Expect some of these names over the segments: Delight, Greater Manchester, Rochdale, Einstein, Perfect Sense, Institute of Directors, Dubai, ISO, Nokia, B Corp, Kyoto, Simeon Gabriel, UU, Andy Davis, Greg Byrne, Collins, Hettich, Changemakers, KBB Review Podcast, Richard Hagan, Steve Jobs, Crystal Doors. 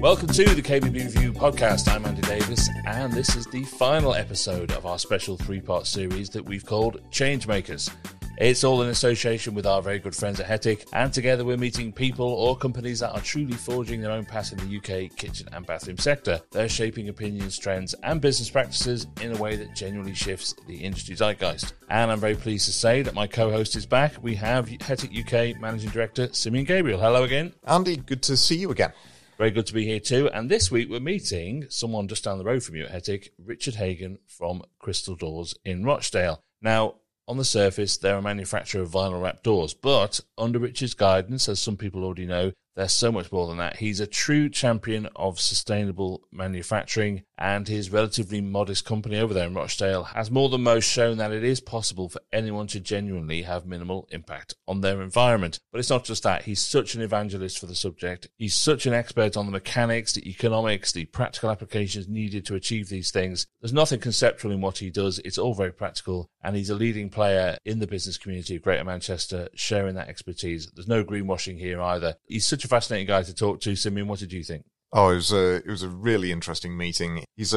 Welcome to the KBB Review Podcast. I'm Andy Davis, and this is the final episode of our special three-part series that we've called Changemakers. It's all in association with our very good friends at Hettich, and together we're meeting people or companies that are truly forging their own path in the UK kitchen and bathroom sector. They're shaping opinions, trends and business practices in a way that genuinely shifts the industry zeitgeist. And I'm very pleased to say that my co-host is back. We have Hettich UK Managing Director Simeon Gabriel. Hello again. Andy, good to see you again. Very good to be here too. And this week we're meeting someone just down the road from you at Hettich, Richard Hagan from Crystal Doors in Rochdale. Now, on the surface, they're a manufacturer of vinyl wrap doors, but under Richard's guidance, as some people already know, they're so much more than that. He's a true champion of sustainable manufacturing, and his relatively modest company over there in Rochdale has more than most shown that it is possible for anyone to genuinely have minimal impact on their environment. But it's not just that. He's such an evangelist for the subject. He's such an expert on the mechanics, the economics, the practical applications needed to achieve these things. There's nothing conceptual in what he does. It's all very practical, and he's a leading player in the business community of Greater Manchester, sharing that expertise. There's no greenwashing here either. He's such a fascinating guy to talk to. Simeon, what did you think? Oh, it was a really interesting meeting. He's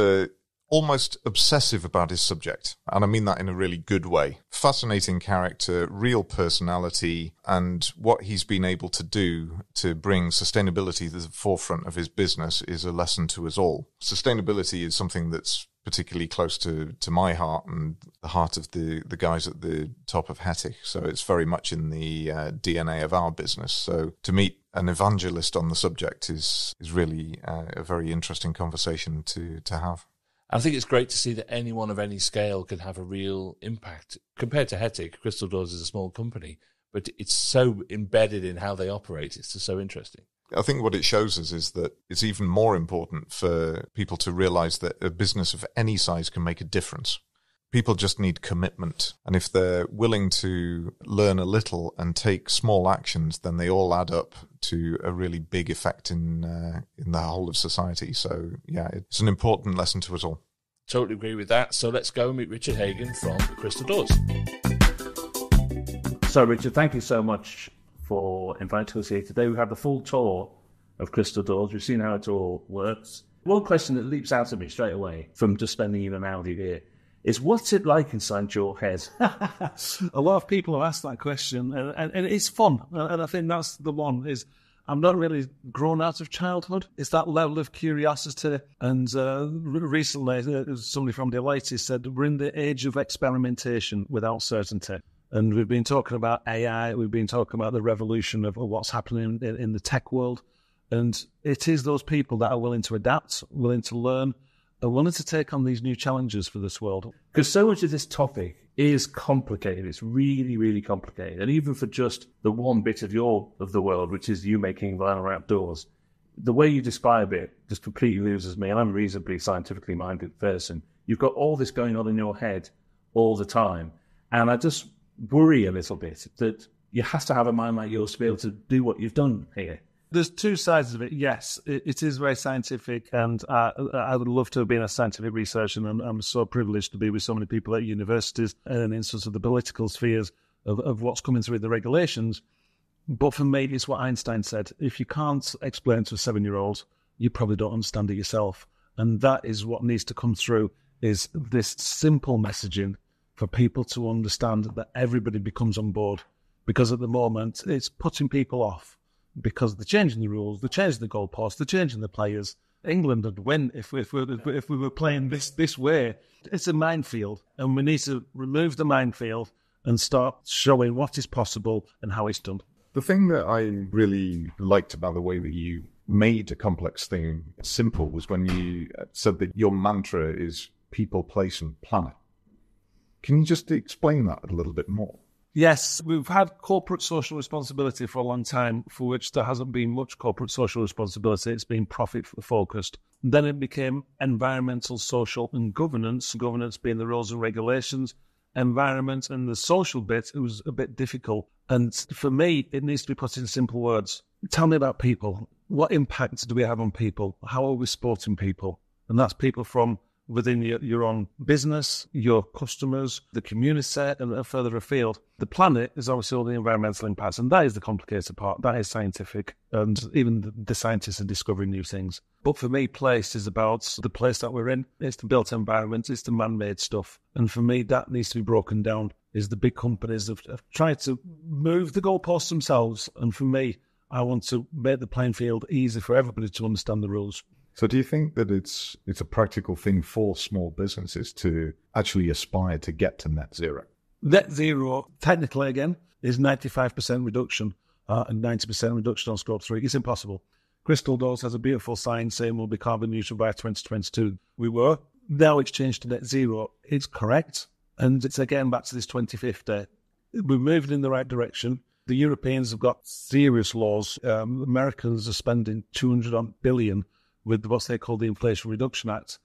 almost obsessive about his subject, and I mean that in a really good way. Fascinating character, real personality, and what he's been able to do to bring sustainability to the forefront of his business is a lesson to us all. Sustainability is something that's particularly close to my heart and the heart of the guys at the top of Hettich. So it's very much in the DNA of our business. So to meet an evangelist on the subject is really a very interesting conversation to have. I think it's great to see that anyone of any scale can have a real impact. Compared to Hettich, Crystal Doors is a small company, but it's so embedded in how they operate. It's just so interesting. I think what it shows us is that it's even more important for people to realize that a business of any size can make a difference. People just need commitment. And if they're willing to learn a little and take small actions, then they all add up to a really big effect in the whole of society. So, yeah, it's an important lesson to us all. Totally agree with that. So let's go and meet Richard Hagan from Crystal Doors. So, Richard, thank you so much for inviting us here today. We've had the full tour of Crystal Doors. We've seen how it all works. One question that leaps out at me straight away from just spending even an hour here is, what's it like inside your head? A lot of people have asked that question, and it's fun. And I think that's the one, is I'm not really grown out of childhood. It's that level of curiosity. And recently, somebody from Delight said, we're in the age of experimentation without certainty. And we've been talking about AI. We've been talking about the revolution of what's happening in the tech world. And it is those people that are willing to adapt, willing to learn, and willing to take on these new challenges for this world. Because so much of this topic is complicated. It's really, really complicated. And even for just the one bit of the world, which is you making vinyl wrap doors, the way you describe it just completely loses me. And I'm a reasonably scientifically minded person. You've got all this going on in your head all the time. And I just worry a little bit that you have to have a mind like yours to be able to do what you've done here. There's two sides of it. Yes, it is very scientific, and I would love to have been a scientific researcher, and I'm so privileged to be with so many people at universities and in sort of the political spheres of what's coming through the regulations. But for me, it's what Einstein said. If you can't explain to a 7-year-old, you probably don't understand it yourself. And that is what needs to come through, is this simple messaging for people to understand that everybody becomes on board. Because at the moment, it's putting people off. Because they're changing the rules, they're changing the goalposts, they're changing the players. England would win if we were playing this way. It's a minefield, and we need to remove the minefield and start showing what is possible and how it's done. The thing that I really liked about the way that you made a complex thing simple was when you said that your mantra is people, place and planet. Can you just explain that a little bit more? Yes, we've had corporate social responsibility for a long time, for which there hasn't been much corporate social responsibility. It's been profit-focused. Then it became environmental, social and governance, governance being the rules and regulations. Environment and the social bit, it was a bit difficult. And for me, it needs to be put in simple words. Tell me about people. What impact do we have on people? How are we supporting people? And that's people from within your own business, your customers, the community, and further afield. The planet is obviously all the environmental impacts, and that is the complicated part. That is scientific, and even the scientists are discovering new things. But for me, place is about the place that we're in. It's the built environment, it's the man-made stuff. And for me, that needs to be broken down, is the big companies have tried to move the goalposts themselves. And for me, I want to make the playing field easy for everybody to understand the rules. So do you think that it's a practical thing for small businesses to actually aspire to get to net zero? Net zero, technically again, is 95% reduction and 90% reduction on Scope 3. It's impossible. Crystal Doors has a beautiful sign saying we'll be carbon neutral by 2022. We were. Now it's changed to net zero. It's correct. And it's again back to this 2050. We're moving in the right direction. The Europeans have got serious laws. Americans are spending $200 billion with what they call the Inflation Reduction Act.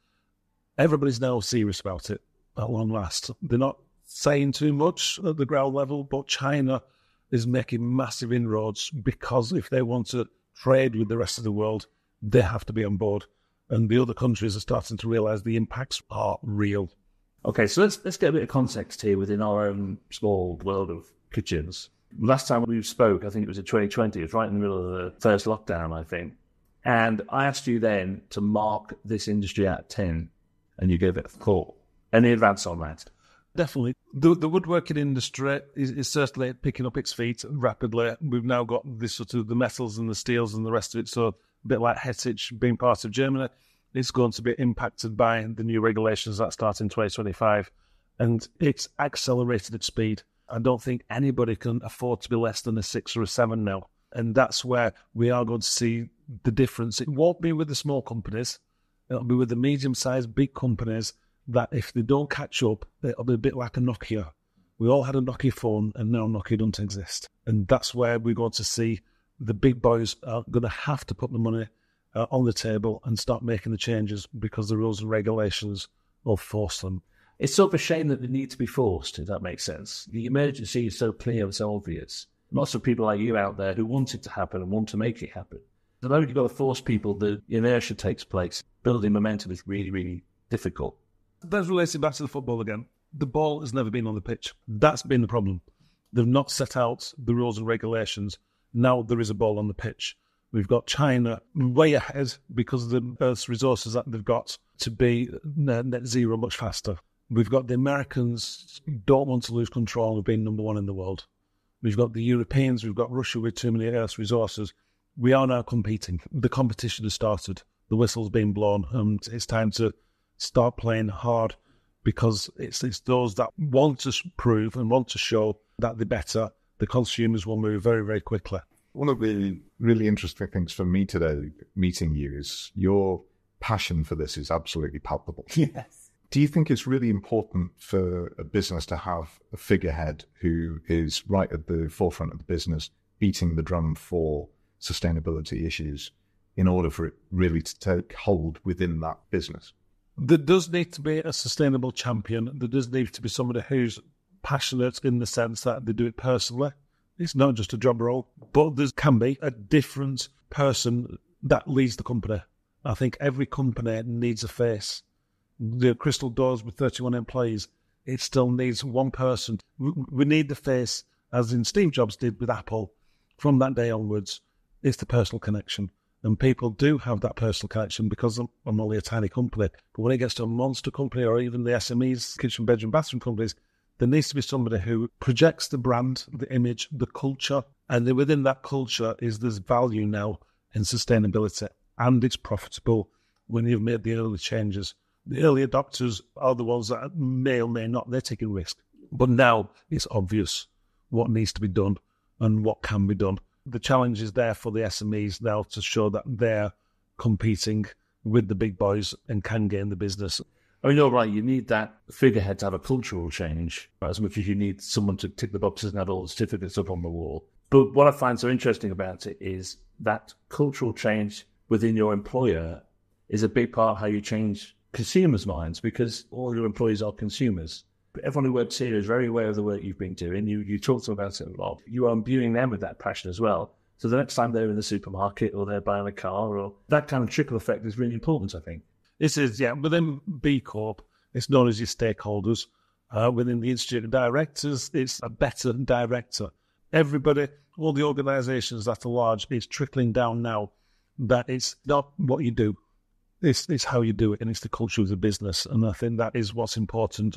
Everybody's now serious about it at long last. They're not saying too much at the ground level, but China is making massive inroads because if they want to trade with the rest of the world, they have to be on board. And the other countries are starting to realise the impacts are real. Okay, so let's get a bit of context here within our own small world of kitchens. Last time we spoke, I think it was in 2020, it was right in the middle of the first lockdown, I think. And I asked you then to mark this industry out of 10, and you gave it a thought. Any advance on that? Definitely. The woodworking industry is certainly picking up its feet rapidly. We've now got this sort of the metals and the steels and the rest of it. So a bit like Hettich being part of Germany, it's going to be impacted by the new regulations that start in 2025. And it's accelerated at speed. I don't think anybody can afford to be less than a 6 or a 7 now. And that's where we are going to see the difference. It won't be with the small companies. It'll be with the medium-sized, big companies that if they don't catch up, it'll be a bit like a Nokia. We all had a Nokia phone and now Nokia don't exist. And that's where we're going to see the big boys are going to have to put the money on the table and start making the changes because the rules and regulations will force them. It's sort of a shame that they need to be forced, if that makes sense. The emergency is so clear and so obvious. Lots of people like you out there who want it to happen and want to make it happen. The moment you've got to force people, the inertia takes place. Building momentum is really, really difficult. That's related back to the football again. The ball has never been on the pitch. That's been the problem. They've not set out the rules and regulations. Now there is a ball on the pitch. We've got China way ahead because of the Earth's resources that they've got to be net zero much faster. We've got the Americans don't want to lose control of being number one in the world. We've got the Europeans, we've got Russia with too many Earth's resources. We are now competing. The competition has started. The whistle's been blown. It's time to start playing hard because it's those that want to prove and want to show that they're better. The consumers will move very, very quickly. One of the really interesting things for me today, meeting you, is your passion for this is absolutely palpable. Yes. Do you think it's really important for a business to have a figurehead who is right at the forefront of the business, beating the drum for sustainability issues in order for it really to take hold within that business? There does need to be a sustainable champion. There does need to be somebody who's passionate in the sense that they do it personally. It's not just a job role, but there can be a different person that leads the company. I think every company needs a face. The Crystal Doors with 31 employees, it still needs one person. We need the face, as in Steve Jobs did with Apple. From that day onwards, it's the personal connection. And people do have that personal connection because I'm only a tiny company. But when it gets to a monster company or even the SMEs, kitchen, bedroom, bathroom companies, there needs to be somebody who projects the brand, the image, the culture. And within that culture is this value now in sustainability. And it's profitable when you've made the early changes. The early adopters are the ones that may or may not, they're taking risk. But now it's obvious what needs to be done and what can be done. The challenge is there for the SMEs now to show that they're competing with the big boys and can gain the business. I mean, all right, you need that figurehead to have a cultural change, as much as you need someone to tick the boxes and have all the certificates up on the wall. But what I find so interesting about it is that cultural change within your employer is a big part of how you change consumers' minds, because all your employees are consumers. But everyone who works here is very aware of the work you've been doing. You talk to them about it a lot. You are imbuing them with that passion as well. So the next time they're in the supermarket or they're buying a car, or that kind of trickle effect is really important, I think. This is, yeah, but then B Corp, it's known as your stakeholders. Within the Institute of Directors, it's a better director. Everybody, all the organisations that are large, it's trickling down now that it's not what you do. It's how you do it, and it's the culture of the business. And I think that is what's important,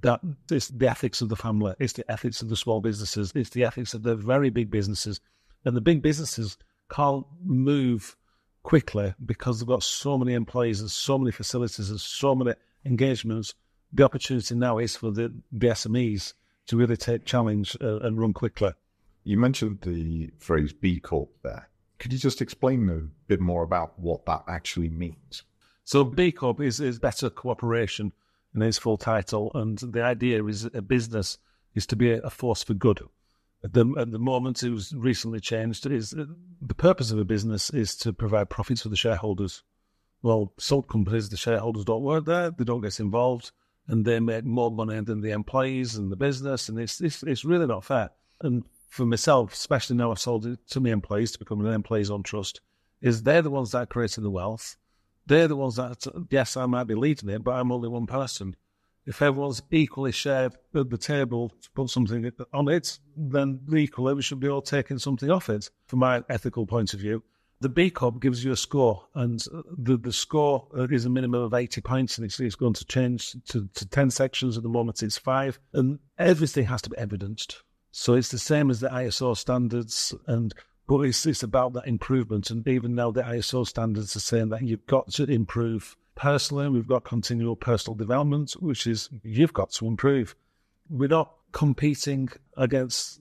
that it's the ethics of the family, it's the ethics of the small businesses, it's the ethics of the very big businesses. And the big businesses can't move quickly because they've got so many employees and so many facilities and so many engagements. The opportunity now is for the SMEs to really take challenge and run quickly. You mentioned the phrase B Corp there. Could you just explain a bit more about what that actually means? So B Corp is better cooperation in its full title, and the idea is a business is to be a force for good. At the moment, it was recently changed, is the purpose of a business is to provide profits for the shareholders. Well, sold companies, the shareholders don't work there, they don't get involved, and they make more money than the employees and the business, and it's really not fair. And for myself, especially now I've sold it to my employees to become an employees on trust, is they're the ones that are creating the wealth. They're the ones that, yes, I might be leading it, but I'm only one person. If everyone's equally shared at the table to put something on it, then equally we should be all taking something off it. From my ethical point of view, the B Corp gives you a score, and the score is a minimum of 80 points, and it's going to change to 10 sections. At the moment it's 5, and everything has to be evidenced. So it's the same as the ISO standards, but it's about that improvement. And even now the ISO standards are saying that you've got to improve. Personally, we've got continual personal development, which is you've got to improve. We're not competing against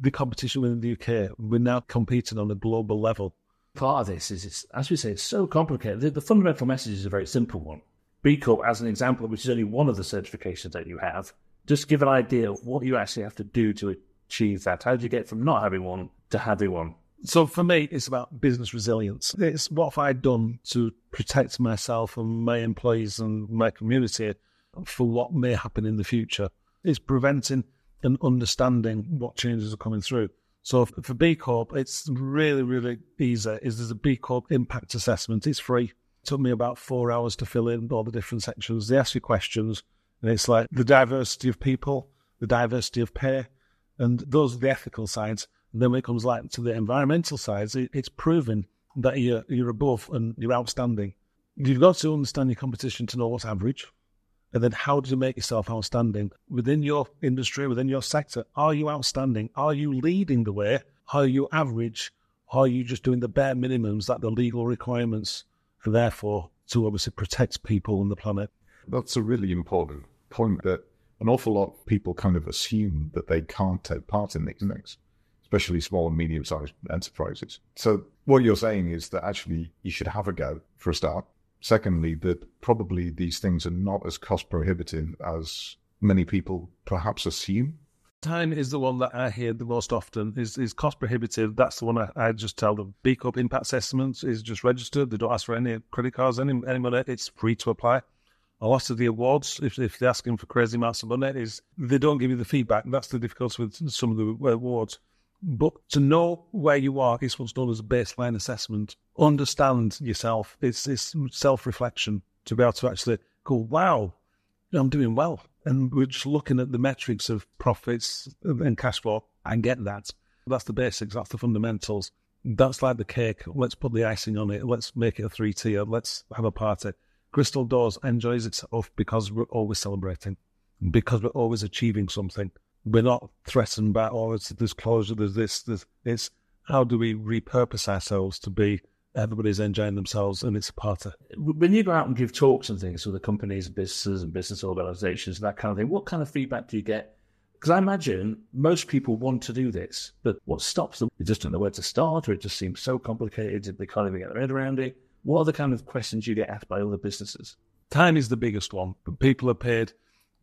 the competition within the UK. We're now competing on a global level. Part of this is, as we say, it's so complicated. The fundamental message is a very simple one. B Corp, as an example, which is only one of the certifications that you have, just give an idea of what you actually have to do to achieve that. How do you get from not having one to having one? So for me, it's about business resilience. It's what have I done to protect myself and my employees and my community for what may happen in the future. It's preventing and understanding what changes are coming through. So for B Corp, it's really, really easy. There's a B Corp impact assessment. It's free. It took me about 4 hours to fill in all the different sections. They ask you questions. And it's like the diversity of people, the diversity of pay, and those are the ethical sides. And then when it comes like to the environmental sides, it's proven that you're above and you're outstanding. You've got to understand your competition to know what's average. And then how do you make yourself outstanding? Within your industry, within your sector, are you outstanding? Are you leading the way? Are you average? Are you just doing the bare minimums that the legal requirements, and therefore to obviously protect people and the planet? That's a really important point that an awful lot of people kind of assume that they can't take part in these things, especially small and medium-sized enterprises. So what you're saying is that actually you should have a go for a start. Secondly, that probably these things are not as cost prohibitive as many people perhaps assume. Time is the one that I hear the most often is cost prohibitive. That's the one I just tell them. B Corp impact assessments is just registered. They don't ask for any credit cards, any money. It's free to apply. A lot of the awards, if they're asking for crazy amounts of money, is they don't give you the feedback. That's the difficulty with some of the awards. But to know where you are is what's known as a baseline assessment. Understand yourself. It's self-reflection to be able to actually go, wow, I'm doing well. And we're just looking at the metrics of profits and cash flow. I get that. That's the basics. That's the fundamentals. That's like the cake. Let's put the icing on it. Let's make it a 3-tier. Let's have a party. Crystal Doors enjoys itself because we're always celebrating, because we're always achieving something. We're not threatened by, oh, it's this closure, there's this, this. It's how do we repurpose ourselves to be everybody's enjoying themselves and it's a party. When you go out and give talks and things with the companies, businesses and business organisations, that kind of thing, what kind of feedback do you get? Because I imagine most people want to do this, but what stops them? They just don't know where to start, or it just seems so complicated they can't even get their head around it. What are the kind of questions you get asked by other businesses? Time is the biggest one. People are paid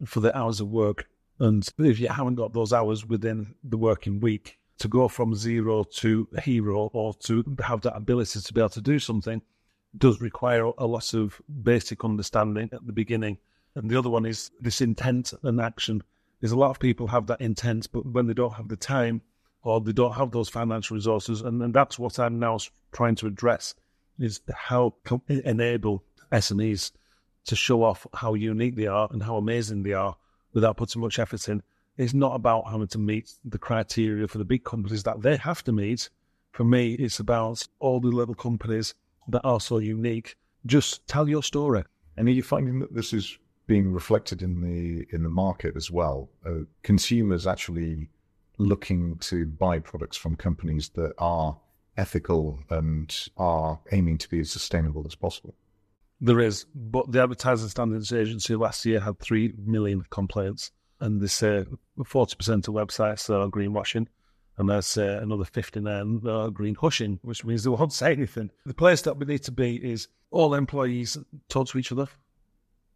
for their hours of work. And if you haven't got those hours within the working week, to go from zero to hero or to have that ability to be able to do something does require a lot of basic understanding at the beginning. And the other one is this intent and action. There's a lot of people have that intent, but when they don't have the time or they don't have those financial resources, and that's what I'm now trying to address, is how to enable SMEs to show off how unique they are and how amazing they are without putting much effort in. It's not about having to meet the criteria for the big companies that they have to meet. For me, it's about all the little companies that are so unique. Just tell your story. And are you finding that this is being reflected in the market as well? Consumers actually looking to buy products from companies that are ethical and are aiming to be as sustainable as possible? There is, but the Advertising Standards Agency last year had 3 million complaints, and they say 40% of websites are greenwashing, and they say another 59 are greenhushing, which means they won't say anything. The place that we need to be is all employees talk to each other,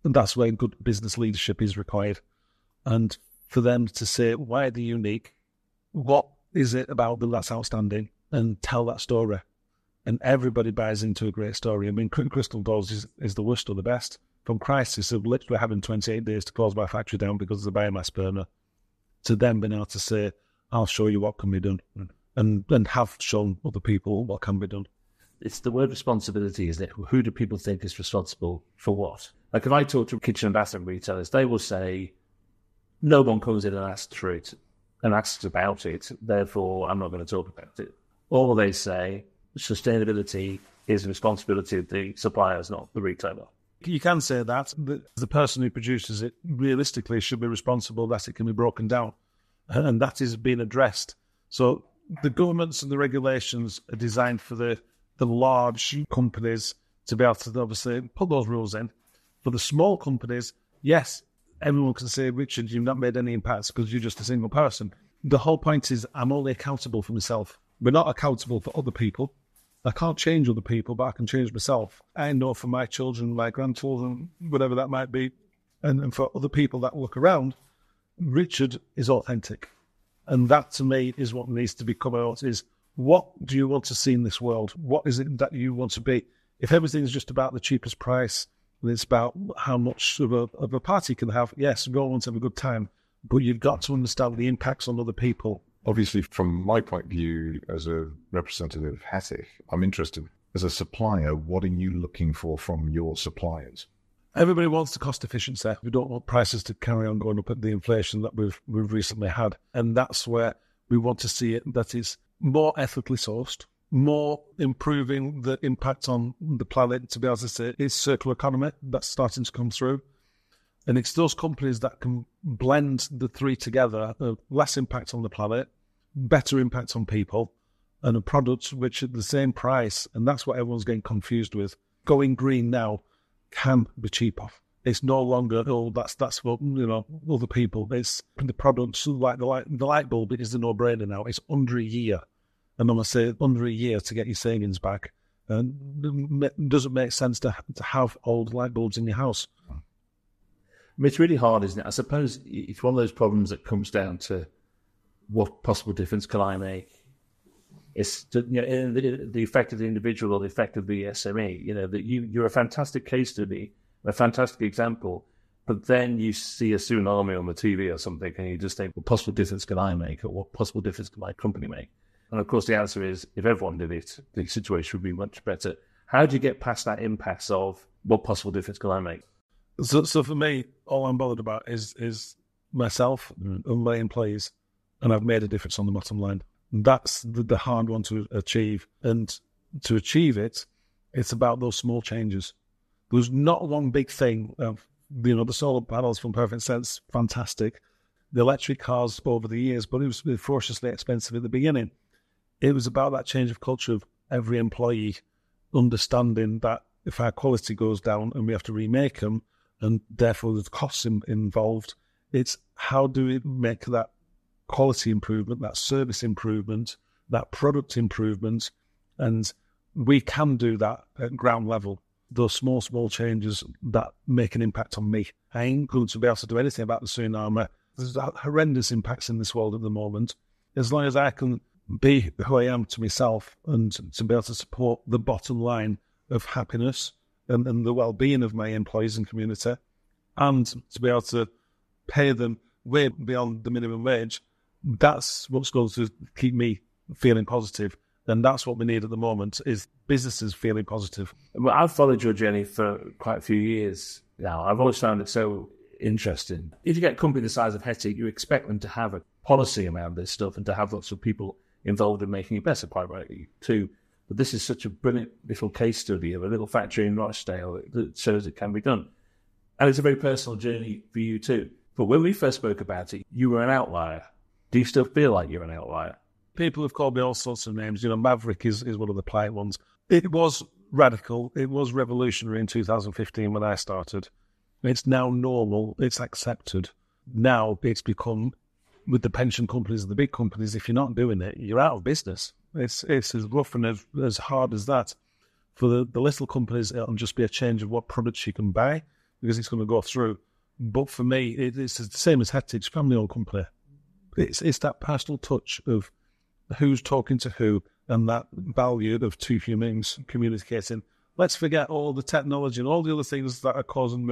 and that's where good business leadership is required. And for them to say, why are they unique? What is it about them that's outstanding? And tell that story. And everybody buys into a great story. I mean, Crystal Doors is the worst or the best. From crisis of literally having 28 days to close my factory down because of the biomass burner, to them being able to say, I'll show you what can be done, and have shown other people what can be done. It's the word responsibility, isn't it? Who do people think is responsible for what? Like if I talk to kitchen and bathroom retailers, they will say, no one comes in and asks for it and asks about it, therefore I'm not going to talk about it. Or they say sustainability is the responsibility of the suppliers, not the retailer. You can say that, but the person who produces it realistically should be responsible that it can be broken down. And that is being addressed. So the governments and the regulations are designed for the large companies to be able to obviously put those rules in. For the small companies, yes, everyone can say, Richard, you've not made any impacts because you're just a single person. The whole point is I'm only accountable for myself. We're not accountable for other people. I can't change other people, but I can change myself. I know for my children, my grandchildren, whatever that might be, and for other people that look around, Richard is authentic. And that, to me, is what needs to be come out, is what do you want to see in this world? What is it that you want to be? If everything is just about the cheapest price, and it's about how much of a party can have. Yes, go on to have a good time, but you've got to understand the impacts on other people. Obviously, from my point of view, as a representative of Hettich, I'm interested, as a supplier, what are you looking for from your suppliers? Everybody wants the cost efficiency. We don't want prices to carry on going up at the inflation that we've recently had. And that's where we want to see it, that is more ethically sourced, more improving the impact on the planet, to be able to say it's circular economy that's starting to come through. And it's those companies that can blend the three together, less impact on the planet, better impact on people, and a product which at the same price, and that's what everyone's getting confused with. Going green now can be cheaper. It's no longer, oh, that's for, you know, other people. It's the products like the light bulb is a no-brainer now. It's under a year. And I'm going to say under a year to get your savings back. And it doesn't make sense to have old light bulbs in your house. I mean, it's really hard, isn't it? I suppose it's one of those problems that comes down to what possible difference can I make? It's to, you know, the effect of the individual or the effect of the SME. You know, that you're a fantastic case study, a fantastic example, but then you see a tsunami on the TV or something and you just think, what possible difference can I make? Or what possible difference can my company make? And of course, the answer is, if everyone did it, the situation would be much better. How do you get past that impasse of what possible difference can I make? So for me, all I'm bothered about is myself and my employees, and I've made a difference on the bottom line. That's the hard one to achieve. And to achieve it, it's about those small changes. There's not one big thing. You know, the solar panels from Perfect Sense, fantastic. The electric cars over the years, but it was ferociously expensive at the beginning. It was about that change of culture of every employee understanding that if our quality goes down and we have to remake them, and therefore the costs involved, it's how do we make that quality improvement, that service improvement, that product improvement, and we can do that at ground level. Those small changes that make an impact on me. I ain't going to be able to do anything about the tsunami. There's horrendous impacts in this world at the moment. As long as I can be who I am to myself and to be able to support the bottom line of happiness and the well-being of my employees and community, and to be able to pay them way beyond the minimum wage, that's what's going to keep me feeling positive. then that's what we need at the moment, is businesses feeling positive. Well, I've followed your journey for quite a few years now. I've always found it so interesting. If you get a company the size of Hettich, you expect them to have a policy around this stuff and to have lots of people involved in making it better, quite rightly too. But this is such a brilliant little case study of a little factory in Rochdale that shows it can be done. And it's a very personal journey for you too. But when we first spoke about it, you were an outlier. Do you still feel like you're an outlier? People have called me all sorts of names. You know, Maverick is one of the polite ones. It was radical. It was revolutionary in 2015 when I started. It's now normal. It's accepted. Now it's become, with the pension companies and the big companies, if you're not doing it, you're out of business. It's as rough and as hard as that. For the little companies, it'll just be a change of what products you can buy, because it's going to go through. But for me, it's the same as Hettich, family-owned company. It's that personal touch of who's talking to who and that value of two humans communicating. Let's forget all the technology and all the other things that are causing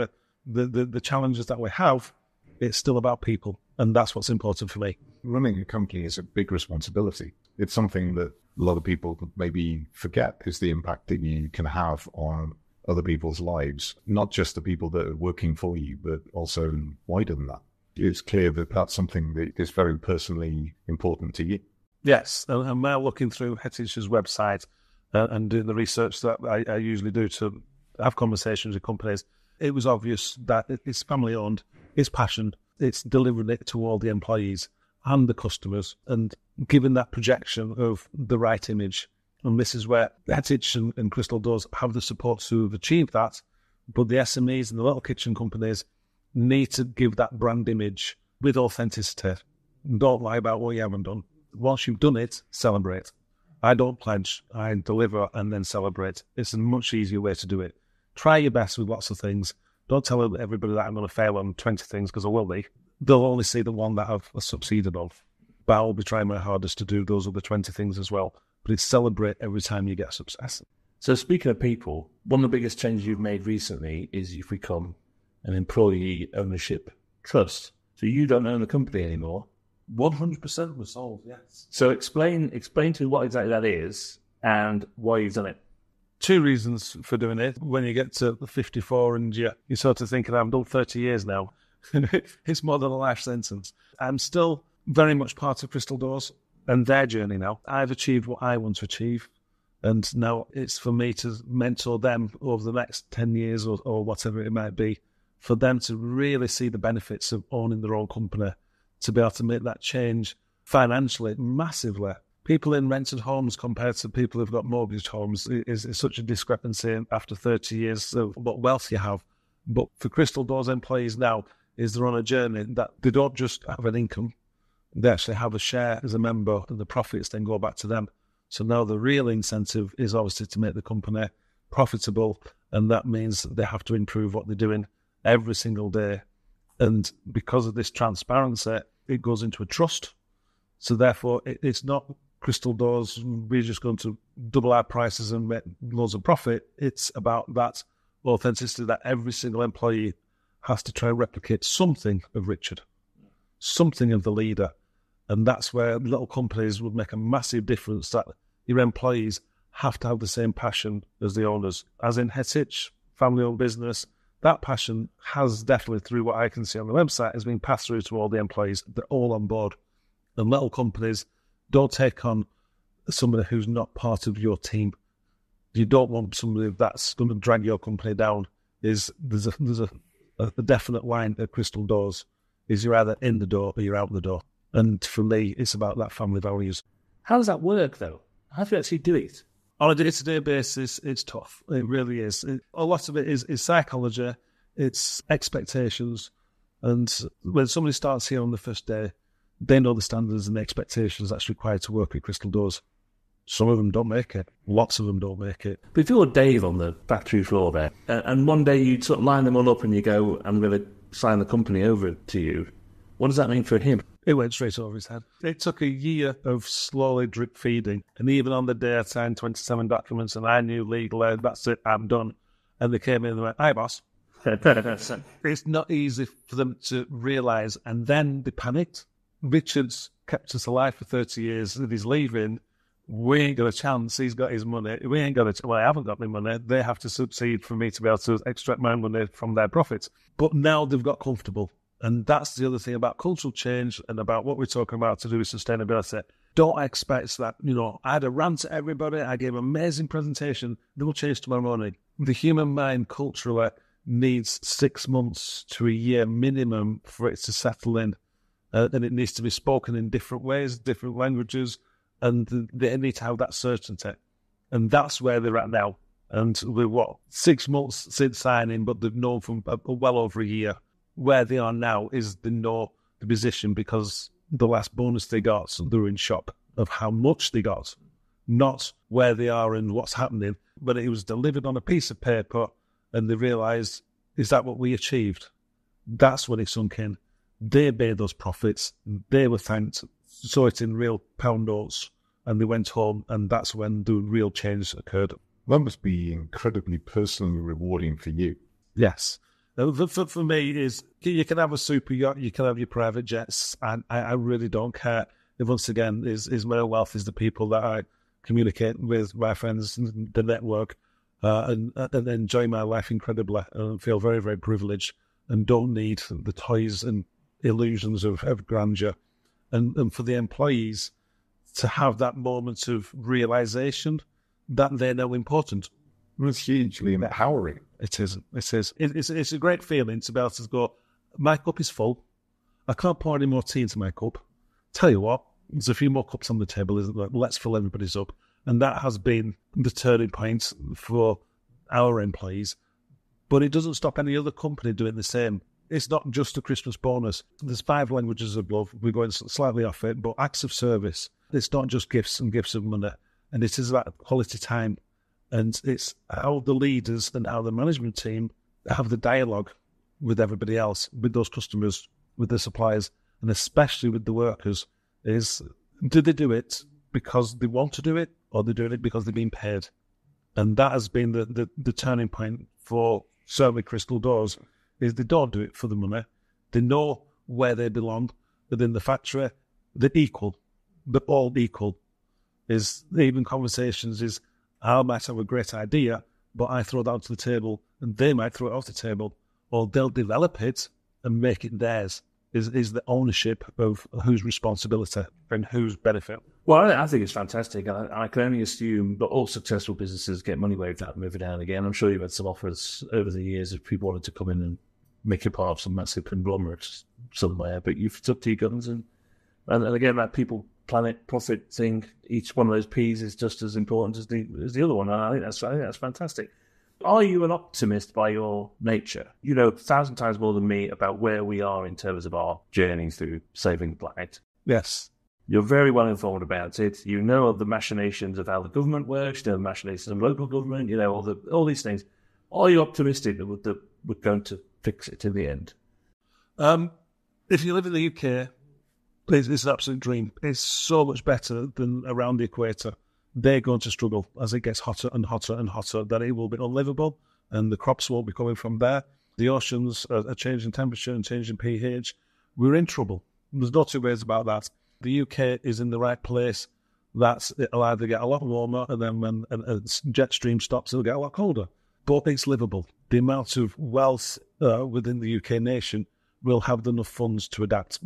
the challenges that we have. It's still about people, and that's what's important for me. Running a company is a big responsibility. It's something that a lot of people maybe forget, is the impact that you can have on other people's lives, not just the people that are working for you, but also wider than that. It's clear that that's something that is very personally important to you. Yes, and now looking through Hettich's website and doing the research that I usually do to have conversations with companies, it was obvious that it's family-owned, it's passion, it's delivering it to all the employees and the customers and giving that projection of the right image. And this is where Hettich and Crystal Doors have the support to have achieved that. But the SMEs and the little kitchen companies need to give that brand image with authenticity. Don't lie about what you haven't done. Once you've done it, celebrate. I don't pledge. I deliver and then celebrate. It's a much easier way to do it. Try your best with lots of things. Don't tell everybody that I'm going to fail on 20 things, because I will be. They'll only see the one that I've succeeded on. But I'll be trying my hardest to do those other 20 things as well. But it's celebrate every time you get success. So speaking of people, one of the biggest changes you've made recently is you've become an employee ownership trust. So you don't own the company anymore. 100% was sold, yes. So explain to what exactly that is and why you've done it. Two reasons for doing it. When you get to 54 and you're sort of thinking, I've done 30 years now. It's more than a life sentence. I'm still very much part of Crystal Doors and their journey now. I've achieved what I want to achieve, and now it's for me to mentor them over the next 10 years or whatever it might be, for them to really see the benefits of owning their own company, to be able to make that change financially massively. People in rented homes compared to people who've got mortgaged homes is such a discrepancy after 30 years of what wealth you have. But for Crystal Doors employees now, is they're on a journey that they don't just have an income, they actually have a share as a member, and the profits then go back to them. So now the real incentive is obviously to make the company profitable, and that means they have to improve what they're doing every single day. And because of this transparency, it goes into a trust. So therefore, it's not Crystal Doors, we're just going to double our prices and make loads of profit. It's about that authenticity that every single employee has to try and replicate something of Richard, something of the leader. And that's where little companies would make a massive difference, that your employees have to have the same passion as the owners. As in Hettich, family-owned business, that passion has definitely, through what I can see on the website, has been passed through to all the employees. They're all on board. And little companies, don't take on somebody who's not part of your team. You don't want somebody that's going to drag your company down. There's a definite line at Crystal Doors, is you're either in the door or you're out the door. And for me, it's about that family values. How does that work, though? How do you actually do it? On a day-to-day basis, it's tough. It really is. A lot of it is psychology. It's expectations. And when somebody starts here on the first day, they know the standards and the expectations that's required to work at Crystal Doors. Some of them don't make it. Lots of them don't make it. But if you're Dave on the factory floor there, and one day you sort of line them all up and you go, I'm going to sign the company over to you, what does that mean for him? It went straight over his head. It took a year of slowly drip feeding. And even on the day I signed 27 documents and I knew legally, that's it, I'm done. And they came in and went, hi, boss. It's not easy for them to realise. And then they panicked. Richard's kept us alive for 30 years and he's leaving. we ain't got a chance. He's got his money. We ain't got a, well, I haven't got any money. They have to succeed for me to be able to extract my money from their profits. But now they've got comfortable. And that's the other thing about cultural change and about what we're talking about to do with sustainability. Don't expect that, you know, I had a rant at everybody. I gave an amazing presentation. They will change tomorrow morning. The human mind culturally needs 6 months to a year minimum for it to settle in. And it needs to be spoken in different ways, different languages, and they need to have that certainty. And that's where they're at now. And we're, what, 6 months since signing, but they've known from well over a year. Where they are now is they know the position because the last bonus they got, so they were in shock of how much they got, not where they are and what's happening. But it was delivered on a piece of paper, and they realised, is that what we achieved? That's when it sunk in. They made those profits. They were thanked, saw it in real pound notes, and they went home, and that's when the real change occurred. That must be incredibly personally rewarding for you. Yes. For me, is you can have a super yacht, you can have your private jets, and I really don't care. And once again, is my wealth is the people that I communicate with, my friends, the network, and enjoy my life incredibly and feel very, very privileged and don't need the toys and illusions of grandeur. And for the employees to have that moment of realization that they're now important. It's hugely empowering. It is. It is. It's a great feeling to be able to go, my cup is full. I can't pour any more tea into my cup. Tell you what, there's a few more cups on the table, isn't there? Let's fill everybody's up. And that has been the turning point for our employees. But it doesn't stop any other company doing the same. It's not just a Christmas bonus. There's 5 languages of love. We're going slightly off it, but acts of service. It's not just gifts and gifts of money. And it is about quality time. And it's how the leaders and how the management team have the dialogue with everybody else, with those customers, with their suppliers, and especially with the workers, is do they do it because they want to do it, or they're doing it because they've been paid? And that has been the turning point for certainly Crystal Doors, is they don't do it for the money. They know where they belong within the factory. They're equal. They're all equal. Is even conversations is, I might have a great idea, but I throw it out to the table, and they might throw it off the table, or they'll develop it and make it theirs. Is the ownership of whose responsibility and whose benefit? Well, I think it's fantastic. I can only assume that all successful businesses get money waved at them every now and again. I'm sure you've had some offers over the years if people wanted to come in and make you part of some massive conglomerate somewhere, but you've stuck to your guns. And again, that people, planet, profit thing, each one of those P's is just as important as the other one. And I think that's fantastic. Are you an optimist by your nature? You know 1,000 times more than me about where we are in terms of our journey through saving the planet. Yes. You're very well informed about it. You know of the machinations of how the government works, you know, the machinations of local government, you know, all these things. Are you optimistic that we're going to fix it in the end? If you live in the UK, it's an absolute dream. It's so much better than around the equator. They're going to struggle as it gets hotter and hotter and hotter, that it will be unlivable and the crops won't be coming from there. The oceans are changing temperature and changing pH. We're in trouble. There's no two ways about that. The UK is in the right place. It'll either get a lot warmer, and then when a jet stream stops, it'll get a lot colder. But it's livable. The amount of wealth within the UK nation will have enough funds to adapt.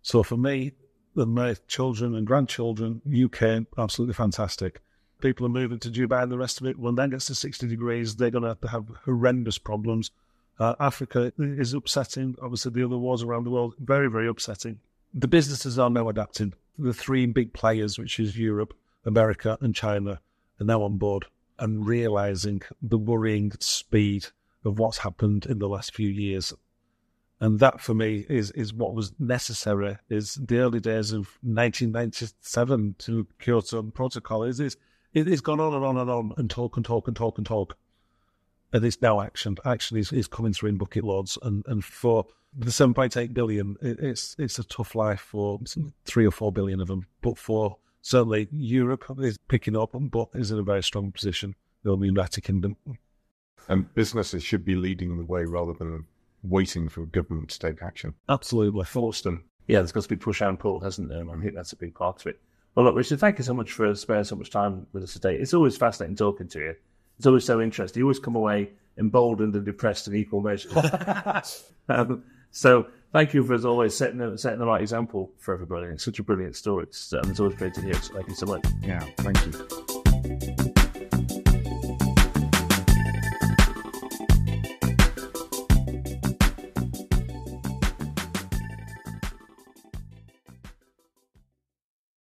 So for me and my children and grandchildren, UK, absolutely fantastic. People are moving to Dubai and the rest of it. When that gets to 60 degrees, they're going to have horrendous problems. Africa is upsetting. Obviously, the other wars around the world, very, very upsetting. The businesses are now adapting. The 3 big players, which is Europe, America and China, are now on board and realising the worrying speed of what's happened in the last few years. And that, for me, is what was necessary, is the early days of 1997 to Kyoto Protocol. It's gone on and on and on and talk. And it's now action. Action is coming through in bucket loads. And for the 7.8 billion, it's a tough life for 3 or 4 billion of them. But for, certainly, Europe is picking up, but is in a very strong position. They'll be in the United Kingdom. And businesses should be leading the way rather than waiting for government to take action. Absolutely. Forced them. Yeah, there's got to be push and pull, hasn't there? And I think that's a big part of it. Well, look, Richard, thank you so much for sparing so much time with us today. It's always fascinating talking to you. It's always so interesting. You always come away emboldened and depressed in equal measure. So thank you for, as always, setting the right example for everybody. It's such a brilliant story. It's always great to hear. So thank you so much. Yeah, thank you.